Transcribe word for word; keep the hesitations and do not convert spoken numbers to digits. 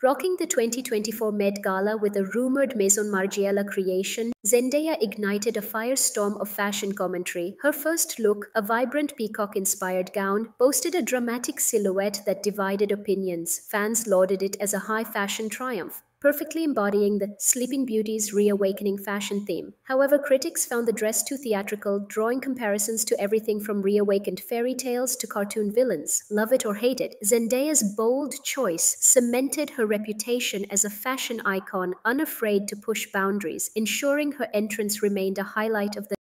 Rocking the twenty twenty-four Met Gala with a rumored Maison Margiela creation, Zendaya ignited a firestorm of fashion commentary. Her first look, a vibrant peacock-inspired gown, boasted a dramatic silhouette that divided opinions. Fans lauded it as a high fashion triumph, perfectly embodying the Sleeping Beauties' Reawakening Fashion theme. However, critics found the dress too theatrical, drawing comparisons to everything from reawakened fairy tales to cartoon villains. Love it or hate it, Zendaya's bold choice cemented her reputation as a fashion icon unafraid to push boundaries, ensuring her entrance remained a highlight of the